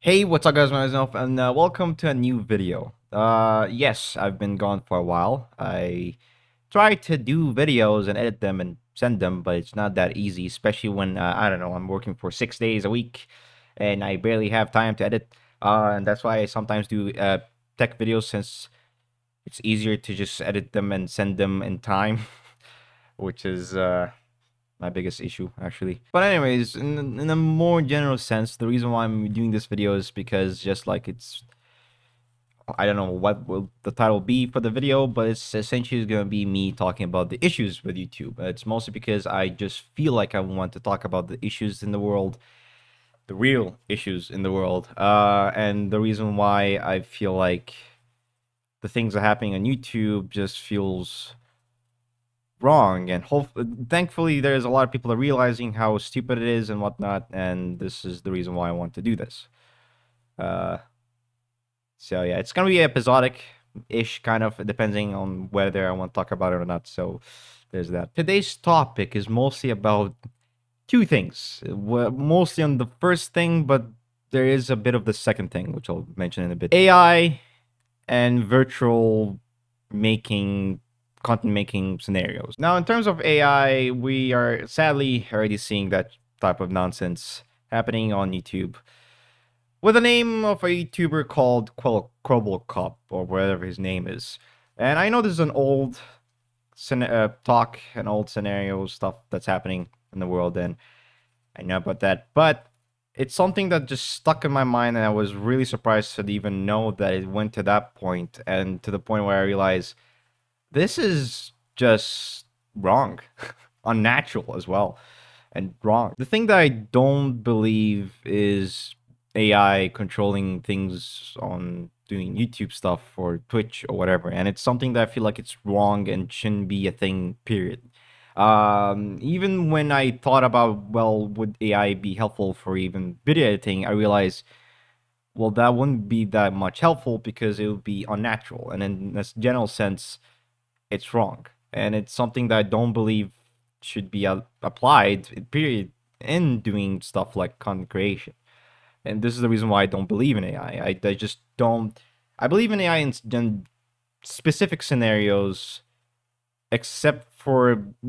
Hey, what's up guys, my name is Elf, and welcome to a new video. Yes, I've been gone for a while. I try to do videos and edit them and send them, but it's not that easy, especially when, I don't know, I'm working for 6 days a week, and I barely have time to edit, and that's why I sometimes do tech videos, since it's easier to just edit them and send them in time, which is... my biggest issue, actually. But anyways, in a more general sense, the reason why I'm doing this video is because just like it's... I don't know what will the title be for the video, but it's essentially going to be me talking about the issues with YouTube. It's mostly because I just feel like I want to talk about the issues in the world, the real issues in the world. And the reason why I feel like the things that are happening on YouTube just feels... wrong, and hopefully, thankfully, there's a lot of people that are realizing how stupid it is and whatnot, and this is the reason why I want to do this. So yeah, it's gonna be episodic-ish, kind of, depending on whether I want to talk about it or not, so there's that. Today's topic is mostly about two things. We're mostly on the first thing, but there is a bit of the second thing, which I'll mention in a bit. AI and virtual making... content making scenarios. Now, in terms of AI, we are sadly already seeing that type of nonsense happening on YouTube with the name of a YouTuber called Kwebbelkop, or whatever his name is. And I know this is an old talk and old scenario stuff that's happening in the world, and I know about that, but it's something that just stuck in my mind, and I was really surprised to even know that it went to that point, and to the point where I realized this is just wrong, unnatural as well, and wrong. The thing that I don't believe is AI controlling things on doing YouTube stuff or Twitch or whatever, and it's something that I feel like it's wrong and shouldn't be a thing, period. Even when I thought about, well, would AI be helpful for even video editing, I realized... well, that wouldn't be that much helpful because it would be unnatural. And in this general sense, it's wrong. And it's something that I don't believe should be applied, period, in doing stuff like content creation. And this is the reason why I don't believe in AI. I just don't... I believe in AI in specific scenarios, except for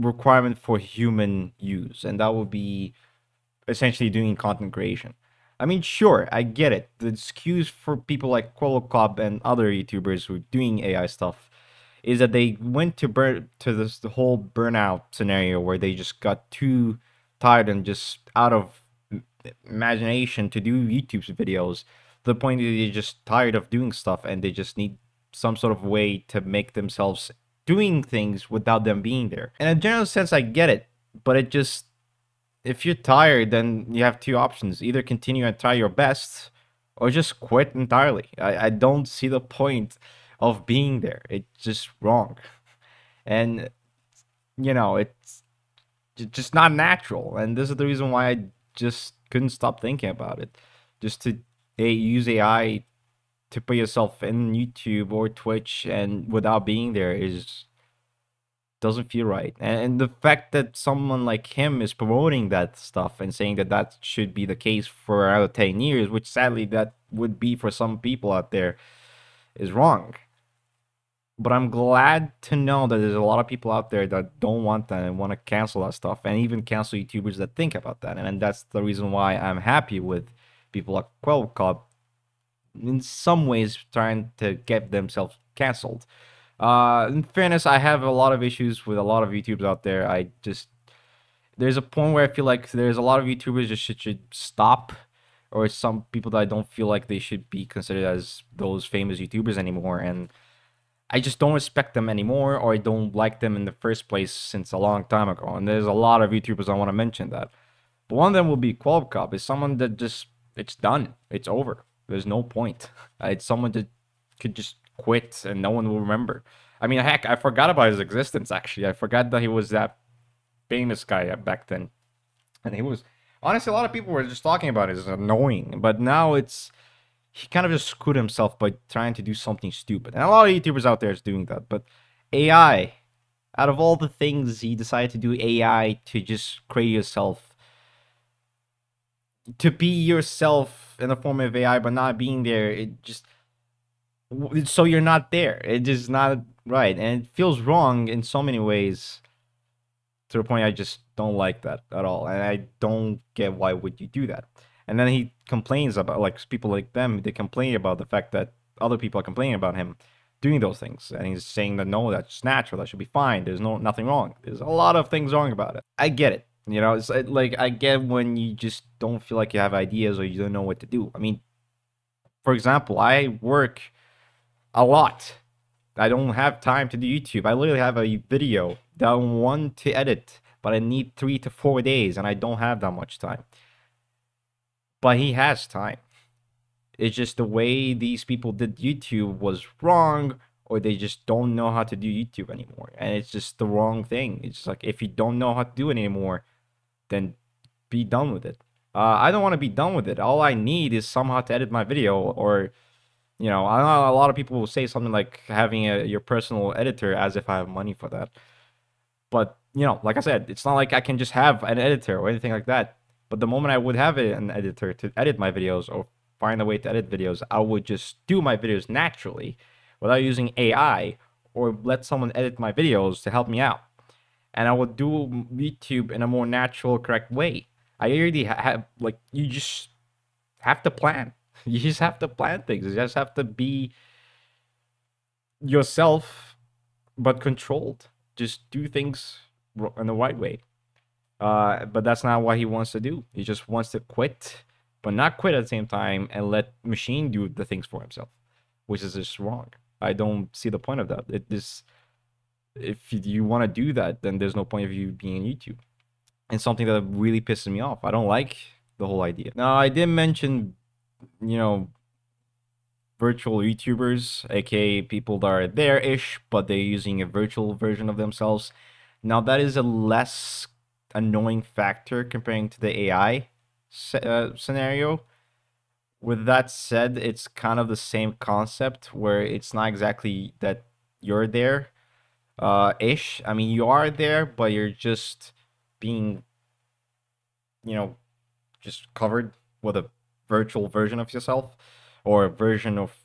requirement for human use. And that would be essentially doing content creation. I mean, sure, I get it. The excuse for people like Kwebbelkop and other YouTubers who are doing AI stuff is that they went to the whole burnout scenario where they just got too tired and just out of imagination to do YouTube videos, to the point that they're just tired of doing stuff and they just need some sort of way to make themselves doing things without them being there. And in a general sense, I get it, but it just... if you're tired, then you have two options. Either continue and try your best, or just quit entirely. I don't see the point of being there. It's just wrong. And, you know, it's just not natural. And this is the reason why I just couldn't stop thinking about it. Just to use AI to put yourself in YouTube or Twitch and without being there is... doesn't feel right. And the fact that someone like him is promoting that stuff and saying that that should be the case for another 10 years, which sadly that would be for some people out there, is wrong. But I'm glad to know that there's a lot of people out there that don't want that and want to cancel that stuff, and even cancel YouTubers that think about that. And that's the reason why I'm happy with people like Kwebbelkop in some ways trying to get themselves canceled. In fairness, I have a lot of issues with a lot of YouTubers out there. There's a point where I feel like there's a lot of YouTubers just should stop, or some people that I don't feel like they should be considered as those famous YouTubers anymore, and I just don't respect them anymore, or I don't like them in the first place since a long time ago, and there's a lot of YouTubers I want to mention that. But one of them will be Kwebbelkop. It's someone that just, it's done. It's over. There's no point. It's someone that could just quit and no one will remember. I mean, heck, I forgot about his existence, actually. I forgot that he was that famous guy back then. And he was... honestly, a lot of people were just talking about it. It's annoying. But now it's... he kind of just screwed himself by trying to do something stupid. And a lot of YouTubers out there is doing that. But AI... out of all the things, he decided to do AI to just create yourself... to be yourself in the form of AI, but not being there. It just, so you're not there. It is not right, and it feels wrong in so many ways. To a point, I just don't like that at all, and I don't get why would you do that. And then he complains about, like, people like them, they complain about the fact that other people are complaining about him doing those things, and he's saying that no, that's natural, that should be fine, there's nothing wrong. There's a lot of things wrong about it. I get it, you know. It's like, I get when you just don't feel like you have ideas or you don't know what to do. I mean, for example, I work a lot. I don't have time to do YouTube. I literally have a video that I want to edit, but I need 3 to 4 days, and I don't have that much time. But he has time. It's just the way these people did YouTube was wrong, or they just don't know how to do YouTube anymore. And it's just the wrong thing. It's just like, if you don't know how to do it anymore, then be done with it. I don't want to be done with it. All I need is somehow to edit my video, or, you know, I know a lot of people will say something like having your personal editor, as if I have money for that. But, you know, like I said, it's not like I can just have an editor or anything like that. But the moment I would have an editor to edit my videos or find a way to edit videos, I would just do my videos naturally without using AI, or let someone edit my videos to help me out. And I would do YouTube in a more natural, correct way. I already have, like, you just have to plan. You just have to plan things. You just have to be yourself, but controlled. Just do things in the right way. But that's not what he wants to do. He just wants to quit, but not quit at the same time, and let machine do the things for himself, which is just wrong. I don't see the point of that. If you want to do that, then there's no point of you being on YouTube. And something that really pisses me off. I don't like the whole idea. Now, I did mention, you know, virtual YouTubers, aka people that are there-ish, but they're using a virtual version of themselves. Now, that is a less annoying factor comparing to the AI scenario. With that said, it's kind of the same concept, where it's not exactly that you're there ish. I mean, you are there, but you're just being, you know, just covered with a virtual version of yourself, or a version of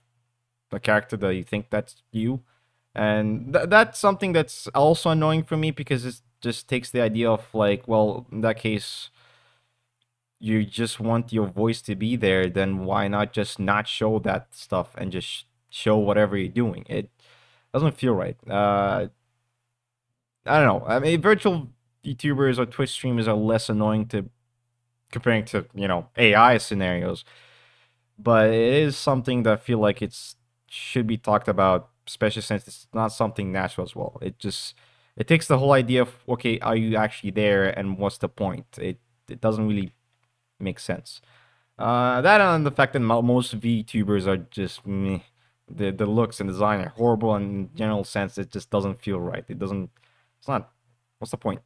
the character that you think that's you. And that's something that's also annoying for me, because it just takes the idea of, like, well, in that case, you just want your voice to be there, then why not just not show that stuff and just show whatever you're doing? It doesn't feel right. I don't know. I mean, virtual YouTubers or Twitch streamers are less annoying to comparing to, you know, AI scenarios. But it is something that I feel like it should be talked about, especially since it's not something natural as well. It just, it takes the whole idea of, okay, are you actually there, and what's the point? It doesn't really make sense. That, and the fact that most VTubers are just meh. The looks and design are horrible, and in general sense, it just doesn't feel right. It doesn't, it's not, what's the point?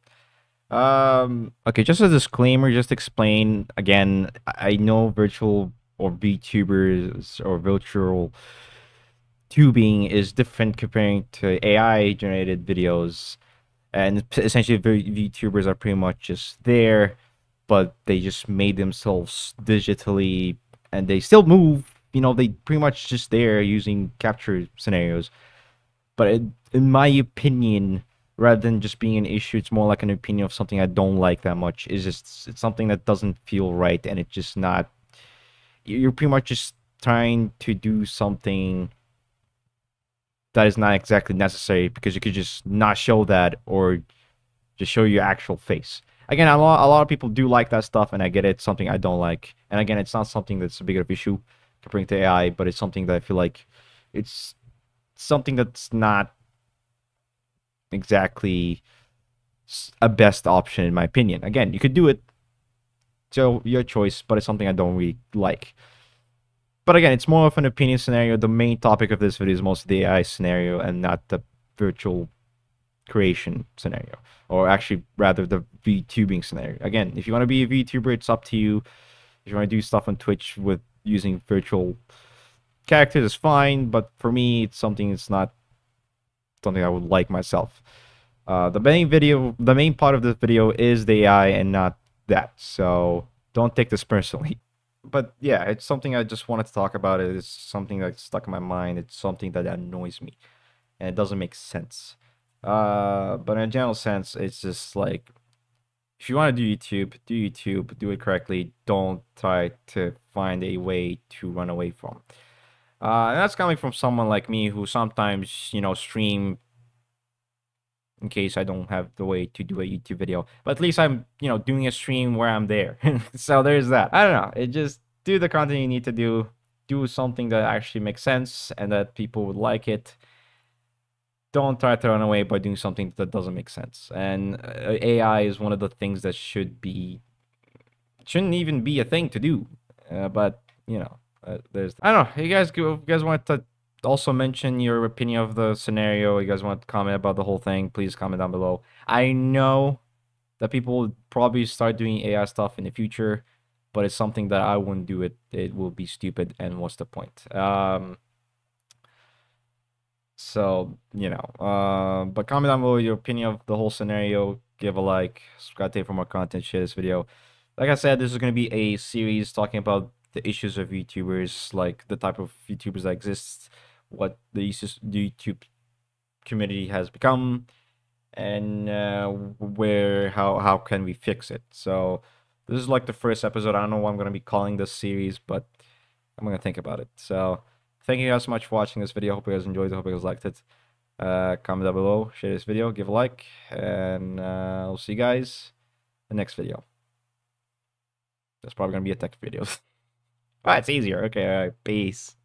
Okay, just a disclaimer, just explain again, I know virtual or VTubers or virtual tubing is different comparing to AI generated videos, and essentially VTubers are pretty much just there, but they just made themselves digitally, and they still move, you know, they pretty much just there using capture scenarios. But in my opinion, rather than just being an issue, it's more like an opinion of something I don't like that much. It's just, it's something that doesn't feel right, and it's just not, you're pretty much just trying to do something that is not exactly necessary, because you could just not show that, or just show your actual face. Again, a lot of people do like that stuff, and I get it. It's something I don't like. And again, it's not something that's a big of issue to bring to AI, but it's something that I feel like it's something that's not exactly a best option, in my opinion. Again, you could do it, so your choice, but it's something I don't really like. But again, it's more of an opinion scenario. The main topic of this video is mostly the AI scenario, and not the virtual creation scenario, or actually rather the VTubing scenario. Again, if you want to be a VTuber, it's up to you. If you want to do stuff on Twitch with using virtual characters, it's fine, but for me, it's something that's not something I would like myself. The main part of this video is the AI, and not that. So Don't take this personally. But yeah, it's something I just wanted to talk about. It's something that's stuck in my mind. It's something that annoys me. And it doesn't make sense. But in a general sense, it's just like, if you want to do YouTube, do it correctly. Don't try to find a way to run away from. And that's coming from someone like me who sometimes, you know, stream in case I don't have the way to do a YouTube video. But at least I'm, you know, doing a stream where I'm there. So there's that. I don't know. It just do the content you need to do. Do something that actually makes sense and that people would like it. Don't try to run away by doing something that doesn't make sense. And AI is one of the things that shouldn't even be a thing to do. But you know, there's, I don't know. You guys want to also mention your opinion of the scenario? You guys want to comment about the whole thing? Please comment down below. I know that people will probably start doing AI stuff in the future, but it's something that I wouldn't do. It will be stupid, and what's the point? So, you know, but comment down below your opinion of the whole scenario. Give a like, subscribe to it for more content, share this video. Like I said, this is going to be a series talking about the issues of YouTubers, like the type of YouTubers that exist, what the YouTube community has become, and how can we fix it. So this is like the first episode. I don't know what I'm going to be calling this series, but I'm going to think about it. So thank you guys so much for watching this video. I hope you guys enjoyed it. I hope you guys liked it. Comment down below, share this video, give a like, and I'll see you guys in the next video. That's probably going to be a tech video. It's easier. Okay, all right, peace.